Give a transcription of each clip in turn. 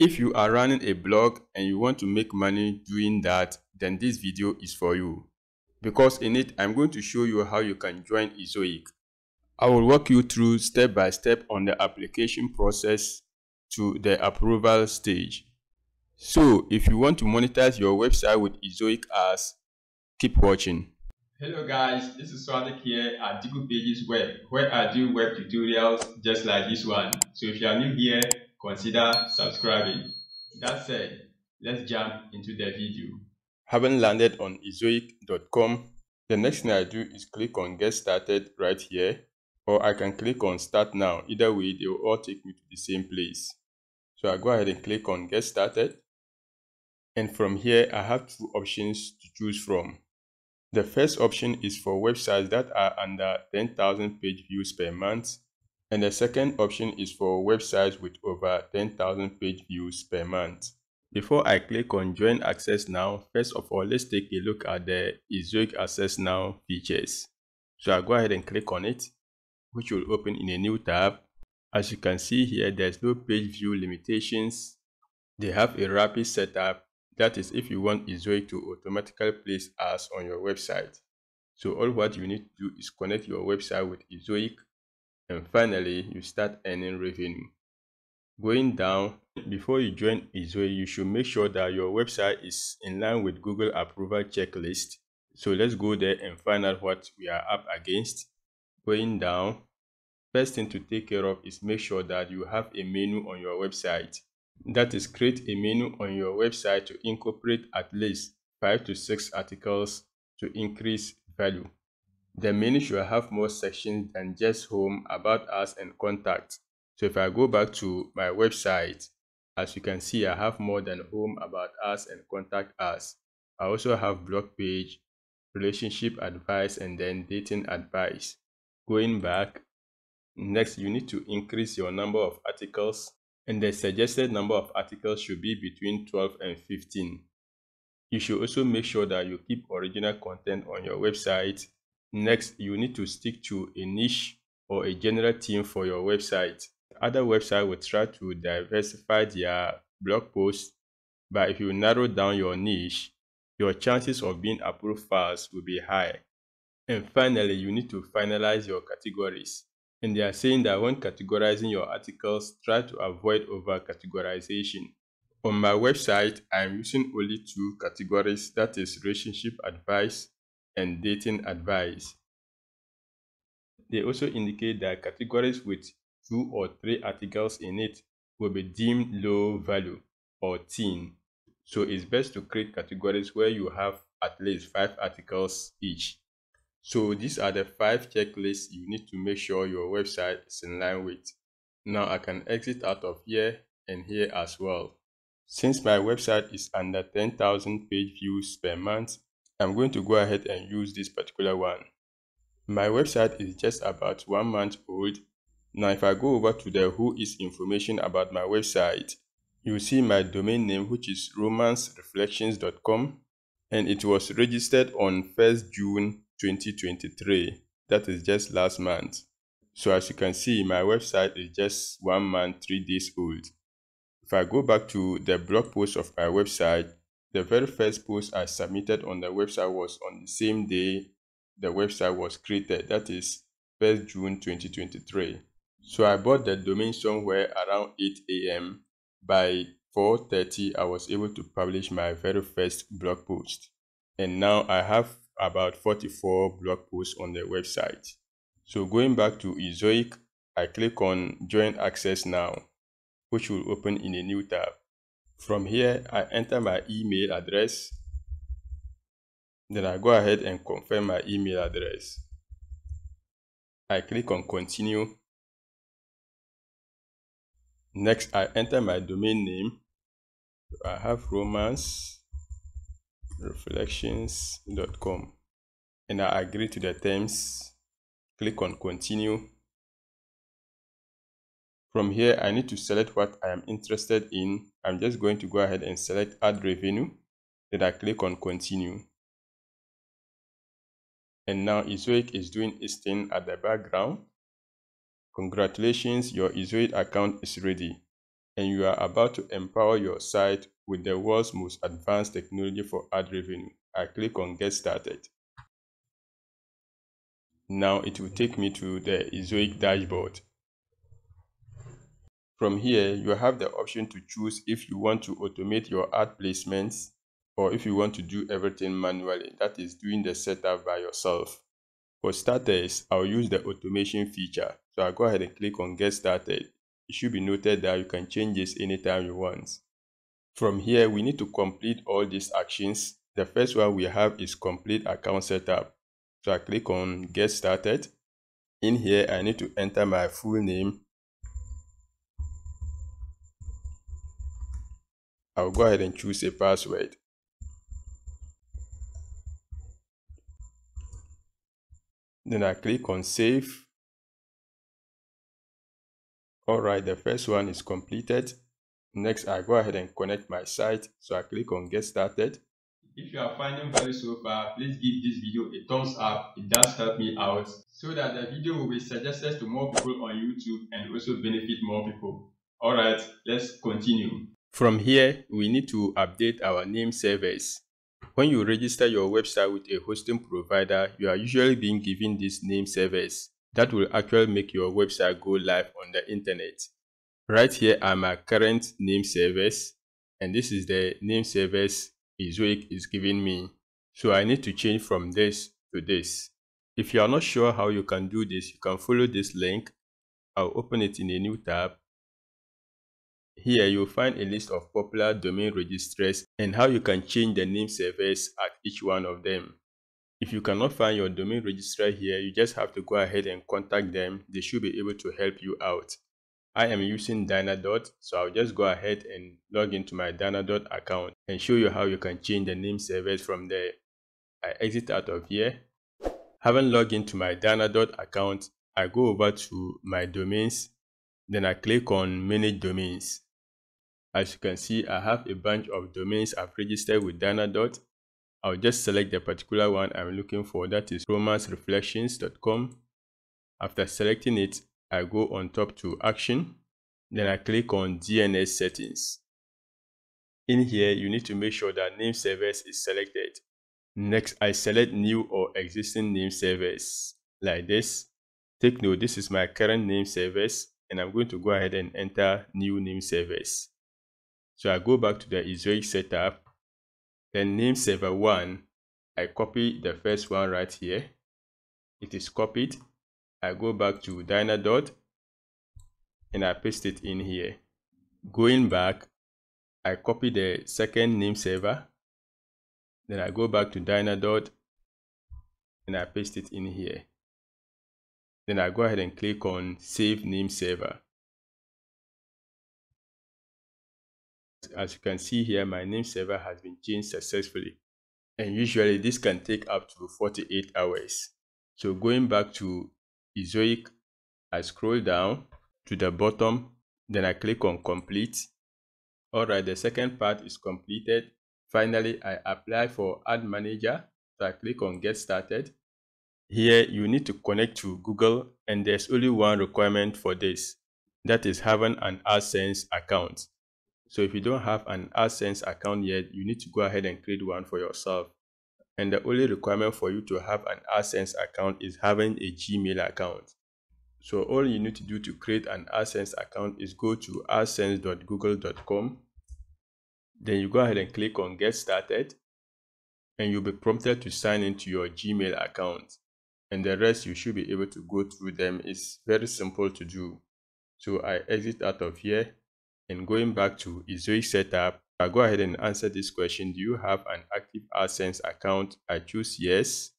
If you are running a blog and you want to make money doing that, then this video is for you. Because in it, I'm going to show you how you can join Ezoic. I will walk you through step by step on the application process to the approval stage. So if you want to monetize your website with Ezoic ads, keep watching. Hello guys, this is Swadek here at Dikupages Web, where I do web tutorials just like this one. So if you are new here, consider subscribing. That said, let's jump into the video. Having landed on ezoic.com, the next thing I do is click on Get Started right here, or I can click on Start Now. Either way, they will all take me to the same place. So I go ahead and click on Get Started. And from here, I have two options to choose from. The first option is for websites that are under 10,000 page views per month. And the second option is for websites with over 10,000 page views per month. Before I click on Join Access Now, first of all, let's take a look at the Ezoic Access Now features. So I'll go ahead and click on it, which will open in a new tab. As you can see here, there's no page view limitations. They have a rapid setup. That is if you want Ezoic to automatically place ads on your website. So all what you need to do is connect your website with Ezoic. And finally, you start earning revenue. Going down, before you join Ezoic, you should make sure that your website is in line with Google approval checklist. So let's go there and find out what we are up against. Going down, first thing to take care of is make sure that you have a menu on your website. That is, create a menu on your website to incorporate at least 5 to 6 articles to increase value. The menu should have more sections than just home, about us, and contact. So if I go back to my website, as you can see, I have more than home, about us, and contact us. I also have blog page, relationship advice, and then dating advice. Going back, next you need to increase your number of articles, and the suggested number of articles should be between 12 and 15. You should also make sure that you keep original content on your website. Next, you need to stick to a niche or a general theme for your website. Other websites will try to diversify their blog posts, but if you narrow down your niche, your chances of being approved fast will be high. And finally, you need to finalize your categories. And they are saying that when categorizing your articles, try to avoid over-categorization. On my website, I am using only 2 categories, that is relationship advice and dating advice. They also indicate that categories with 2 or 3 articles in it will be deemed low value or thin. So it's best to create categories where you have at least 5 articles each. So these are the 5 checklists you need to make sure your website is in line with. Now I can exit out of here and here as well. Since my website is under 10,000 page views per month, I'm going to go ahead and use this particular one. My website is just about 1 month old. Now if I go over to the Who Is information about my website, you see my domain name, which is RomanceReflections.com, and it was registered on 1st June 2023. That is just last month. So as you can see, my website is just 1 month, 3 days old. If I go back to the blog post of my website, the very first post I submitted on the website was on the same day the website was created, that is 1st June 2023. So I bought the domain somewhere around 8 a.m. By 4:30, I was able to publish my very first blog post. And now I have about 44 blog posts on the website. So going back to Ezoic, I click on Join Access Now, which will open in a new tab. From here, I enter my email address. Then I go ahead and confirm my email address. I click on Continue. Next, I enter my domain name. I have RomanceReflections.com, and I agree to the terms. Click on Continue. From here, I need to select what I am interested in. I'm just going to go ahead and select Ad Revenue. Then I click on Continue. And now Ezoic is doing its thing at the background. Congratulations, your Ezoic account is ready. and you are about to empower your site with the world's most advanced technology for ad revenue. I click on Get Started. Now it will take me to the Ezoic dashboard. From here, you have the option to choose if you want to automate your ad placements or if you want to do everything manually, that is doing the setup by yourself. For starters, I'll use the automation feature. So I'll go ahead and click on Get Started. It should be noted that you can change this anytime you want. From here, we need to complete all these actions. The first one we have is Complete Account Setup. So I click on Get Started. In here, I need to enter my full name. I'll go ahead and choose a password. Then I click on Save. Alright, the first one is completed. Next, I go ahead and connect my site. So I click on Get Started. If you are finding value so far, please give this video a thumbs up. It does help me out so that the video will be suggested to more people on YouTube and also benefit more people. Alright, let's continue. From here, we need to update our name servers. When you register your website with a hosting provider, you are usually being given these name servers that will actually make your website go live on the internet. Right here are my current name servers, and this is the name servers Ezoic is giving me. So I need to change from this to this. If you are not sure how you can do this, you can follow this link. I'll open it in a new tab. Here you'll find a list of popular domain registrars and how you can change the name servers at each one of them. If you cannot find your domain registrar here, you just have to go ahead and contact them. They should be able to help you out. I am using Dynadot, so I'll just go ahead and log into my Dynadot account and show you how you can change the name servers from there. I exit out of here. Having logged into my Dynadot account, I go over to my domains. Then I click on Manage Domains. As you can see, I have a bunch of domains I've registered with Dynadot. I'll just select the particular one I'm looking for, that is RomanceReflections.com. After selecting it, I go on top to Action. Then I click on DNS Settings. In here, you need to make sure that name servers is selected. Next, I select New or Existing Name Servers, like this. Take note, this is my current name servers, and I'm going to go ahead and enter New Name Servers. So I go back to the Ezoic setup. Then name server 1, I copy the first one right here. It is copied. I go back to Dynadot and I paste it in here. Going back, I copy the second name server. Then I go back to Dynadot and I paste it in here. Then I go ahead and click on Save Name Server. As you can see here, my name server has been changed successfully, and usually this can take up to 48 hours. So going back to Ezoic, I scroll down to the bottom, then I click on Complete. Alright, the second part is completed. Finally, I apply for Ad Manager, so I click on Get Started. Here, you need to connect to Google, and there's only one requirement for this, that is having an AdSense account. So if you don't have an AdSense account yet, you need to go ahead and create one for yourself. And the only requirement for you to have an AdSense account is having a Gmail account. So all you need to do to create an AdSense account is go to adsense.google.com. Then you go ahead and click on Get Started, and you'll be prompted to sign into your Gmail account. And the rest you should be able to go through them. It's very simple to do. So I exit out of here. And going back to Ezoic setup, I go ahead and answer this question. Do you have an active AdSense account? I choose yes.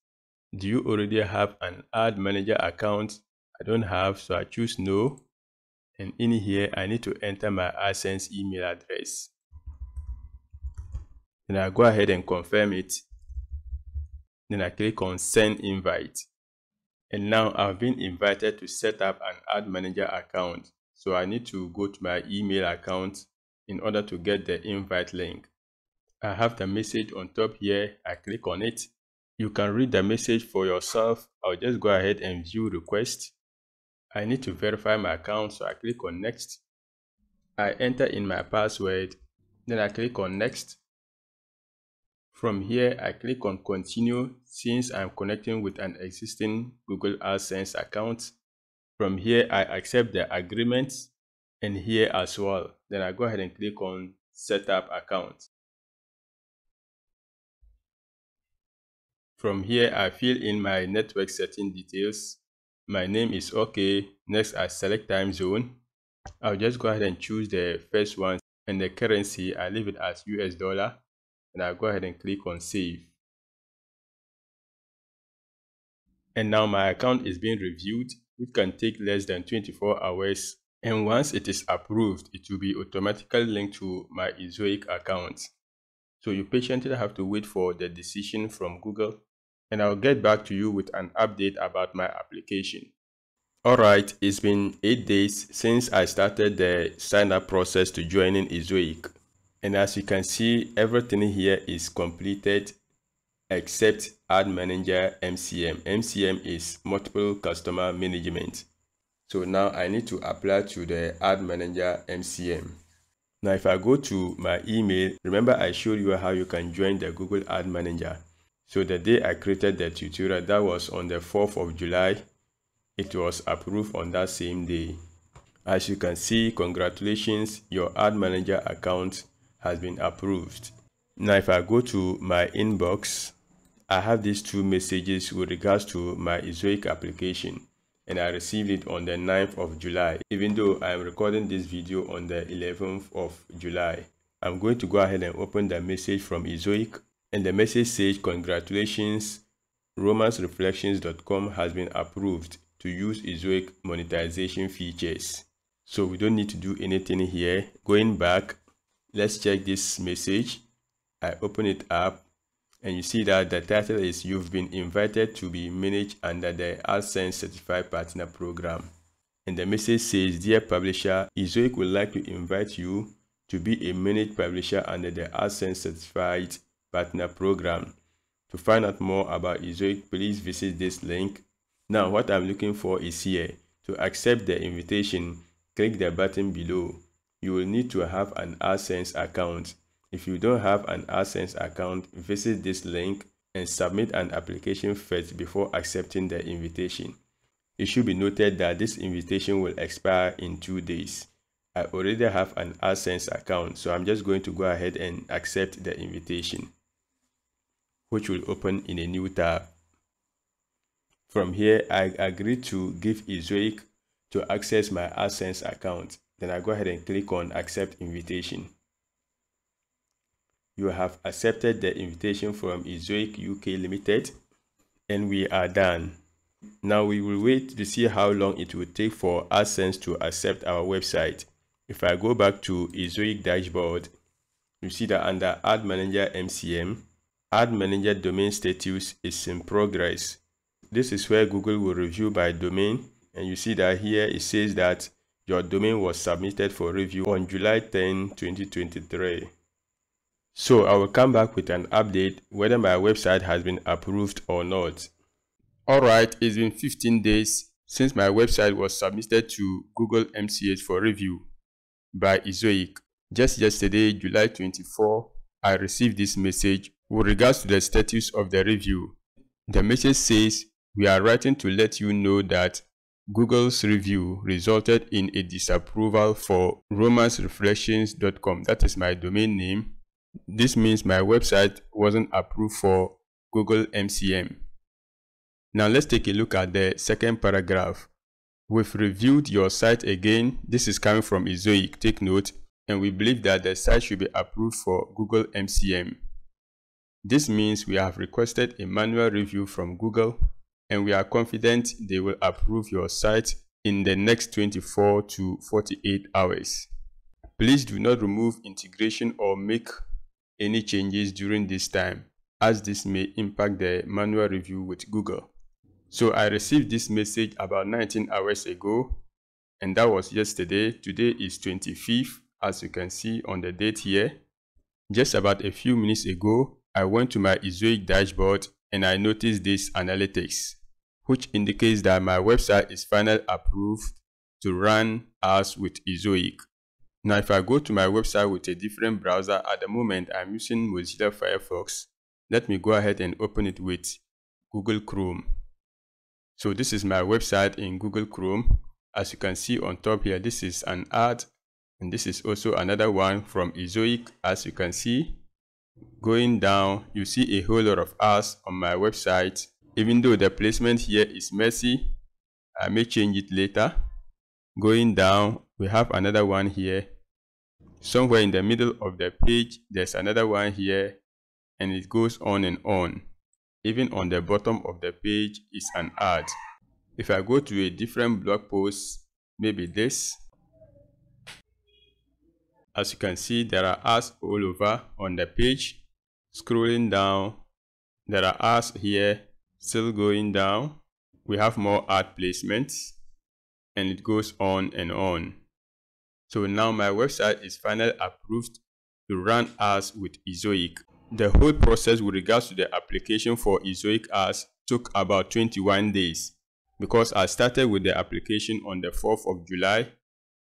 Do you already have an ad manager account? I don't have, so I choose no. And in here, I need to enter my AdSense email address. Then I go ahead and confirm it. Then I click on Send Invite. And now I've been invited to set up an ad manager account. So I need to go to my email account in order to get the invite link. I have the message on top here. I click on it. You can read the message for yourself. I'll just go ahead and view request. I need to verify my account, so I click on Next. I enter in my password, then I click on next. From here, I click on continue since I'm connecting with an existing Google AdSense account. From here, I accept the agreement and here as well. Then I go ahead and click on setup account. From here, I fill in my network setting details. My name is okay. Next, I select time zone. I'll just go ahead and choose the first one, and the currency, I leave it as US dollar. And I'll go ahead and click on save. And now my account is being reviewed, which can take less than 24 hours. And once it is approved, it will be automatically linked to my Ezoic account. So you patiently have to wait for the decision from Google. And I'll get back to you with an update about my application. Alright, it's been 8 days since I started the sign up process to joining Ezoic. And as you can see, everything here is completed except Ad Manager MCM. MCM is Multiple Customer Management. So now I need to apply to the Ad Manager MCM. Now if I go to my email, remember I showed you how you can join the Google Ad Manager. So the day I created the tutorial, that was on the 4th of July. It was approved on that same day. As you can see, congratulations, your Ad Manager account has been approved. Now if I go to my inbox, I have these two messages with regards to my Ezoic application, and I received it on the 9th of July. Even though I am recording this video on the 11th of July, I'm going to go ahead and open the message from Ezoic, and the message says, congratulations, RomanceReflections.com has been approved to use Ezoic monetization features. So we don't need to do anything here. Going back, let's check this message. I open it up and you see that the title is you've been invited to be managed under the AdSense Certified Partner Program. And the message says, dear publisher, Ezoic would like to invite you to be a managed publisher under the AdSense Certified Partner Program. To find out more about Ezoic, please visit this link. Now what I'm looking for is here. To accept the invitation, click the button below. You will need to have an AdSense account. If you don't have an AdSense account, visit this link and submit an application first before accepting the invitation. It should be noted that this invitation will expire in 2 days. I already have an AdSense account, so I'm just going to go ahead and accept the invitation, which will open in a new tab. From here, I agree to give Ezoic to access my AdSense account. Then I go ahead and click on accept invitation. You have accepted the invitation from Ezoic UK Limited, and we are done. Now we will wait to see how long it will take for AdSense to accept our website. If I go back to Ezoic dashboard, you see that under Ad Manager MCM, Ad Manager domain status is in progress. This is where Google will review by domain, and you see that here it says that your domain was submitted for review on July 10, 2023. So I will come back with an update whether my website has been approved or not. Alright, it's been 15 days since my website was submitted to Google MCH for review by Ezoic. Just yesterday, July 24, I received this message with regards to the status of the review. The message says, we are writing to let you know that Google's review resulted in a disapproval for romancereflections.com. That is my domain name. This means my website wasn't approved for Google MCM. Now let's take a look at the second paragraph. We've reviewed your site again. This is coming from Ezoic, take note. And we believe that the site should be approved for Google MCM. This means we have requested a manual review from Google, and we are confident they will approve your site in the next 24 to 48 hours. Please do not remove integration or make any changes during this time, as this may impact the manual review with Google. So I received this message about 19 hours ago, and that was yesterday. Today is 25th, as you can see on the date here. Just about a few minutes ago, I went to my Ezoic dashboard and I noticed this analytics, which indicates that my website is finally approved to run ads with Ezoic. Now, if I go to my website with a different browser, at the moment I'm using Mozilla Firefox. Let me go ahead and open it with Google Chrome. So this is my website in Google Chrome. As you can see on top here, this is an ad, and this is also another one from Ezoic. As you can see, going down, you see a whole lot of ads on my website. Even though the placement here is messy, I may change it later. Going down, we have another one here. Somewhere in the middle of the page, there's another one here, and it goes on and on. Even on the bottom of the page is an ad. If I go to a different blog post, maybe this, as you can see, there are ads all over on the page. Scrolling down, there are ads here. Still going down, we have more ad placements, and it goes on and on. So now my website is finally approved to run ads with Ezoic. The whole process with regards to the application for Ezoic ads took about 21 days because I started with the application on the 4th of July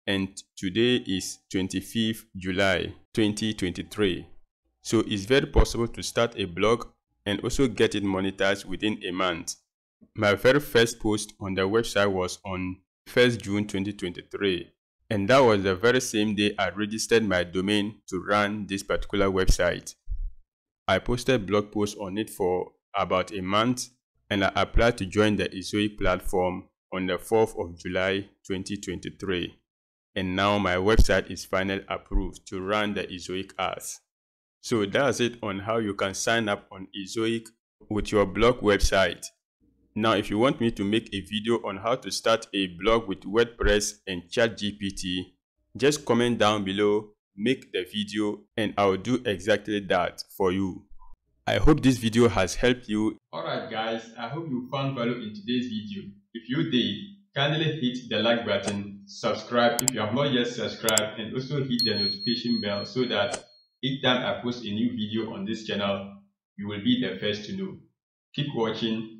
and today is 25th July 2023. So it's very possible to start a blog and also get it monetized within a month. My very first post on the website was on 1st June 2023, and that was the very same day I registered my domain to run this particular website. I posted blog posts on it for about a month, and I applied to join the Ezoic platform on the 4th of July 2023. And now my website is finally approved to run the Ezoic ads. So that's it on how you can sign up on Ezoic with your blog website. Now, if you want me to make a video on how to start a blog with WordPress and ChatGPT, just comment down below, make the video, and I'll do exactly that for you. I hope this video has helped you. Alright guys, I hope you found value in today's video. If you did, kindly hit the like button, subscribe if you have not yet subscribed, and also hit the notification bell so that each time I post a new video on this channel, you will be the first to know. Keep watching,